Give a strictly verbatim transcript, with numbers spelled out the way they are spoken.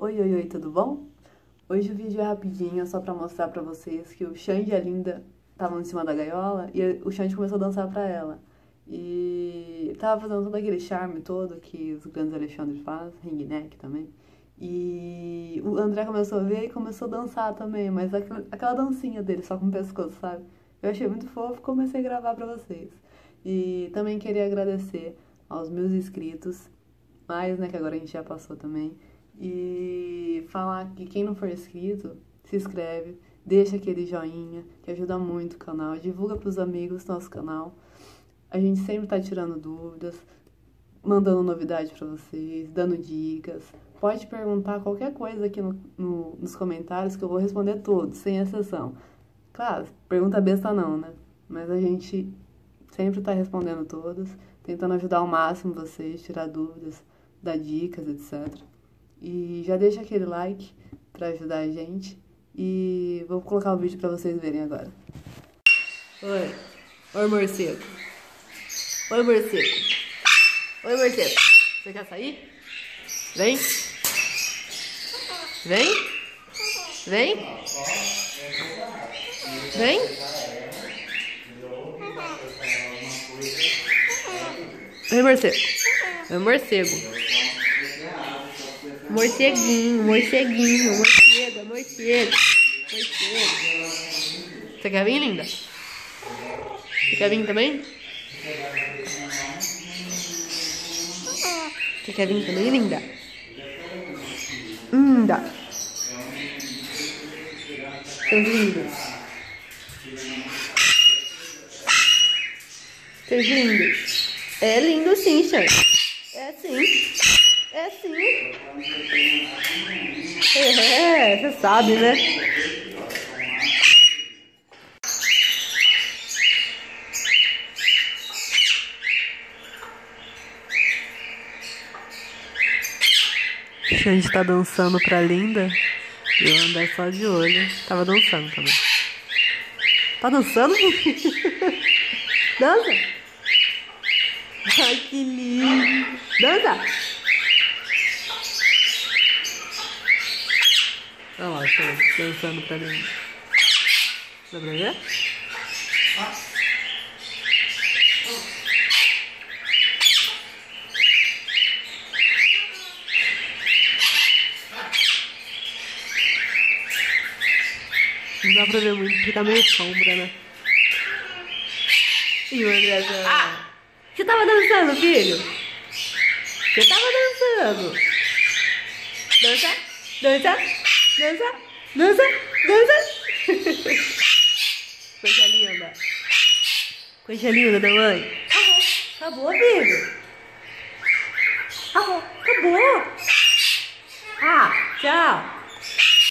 Oi, oi, oi, tudo bom? Hoje o vídeo é rapidinho, só pra mostrar pra vocês que o Xandi e a Linda estavam em cima da gaiola e o Xandi começou a dançar pra ela. E tava fazendo todo aquele charme todo que os grandes Alexandres fazem, ring neck também. E o André começou a ver e começou a dançar também, mas aquela, aquela dancinha dele só com o pescoço, sabe? Eu achei muito fofo e comecei a gravar pra vocês. E também queria agradecer aos meus inscritos, mais, né, que agora a gente já passou também. E falar que quem não for inscrito, se inscreve, deixa aquele joinha, que ajuda muito o canal, divulga pros amigos nosso canal. A gente sempre tá tirando dúvidas, mandando novidade pra vocês, dando dicas. Pode perguntar qualquer coisa aqui no, no, nos comentários que eu vou responder todos, sem exceção. Claro, pergunta besta não, né? Mas a gente sempre tá respondendo todas, tentando ajudar ao máximo vocês, tirar dúvidas, dar dicas, etcétera. E já deixa aquele like pra ajudar a gente. E vou colocar o vídeo pra vocês verem agora. Oi. Oi, morcego. Oi, morcego. Oi, morcego. Você quer sair? Vem. Vem. Vem. Vem. Oi, morcego. Oi, morcego. Morceguinho, morceguinho, morcego, morcego, morcego. Você quer vir, linda? Você quer vir também? Você quer vir também, linda? Linda. Seus lindos. Seus lindos. É lindo sim, Xan. É sim. É sim. É, você sabe, né? A gente tá dançando pra Linda. E o André só de olho. Tava dançando também. Tá dançando? Dança. Ai, que lindo. Dança. Olha lá, estou dançando pra mim. Dá pra ver? Não dá pra ver muito, fica meio sombra, né? E o André já... Ah! Você tava dançando, filho? Você tava dançando? Dança? Dança? Dança, dança, dança. Coisa linda. Coisa linda da mãe. Acabou, acabou, filho. Acabou, acabou. Ah, tchau.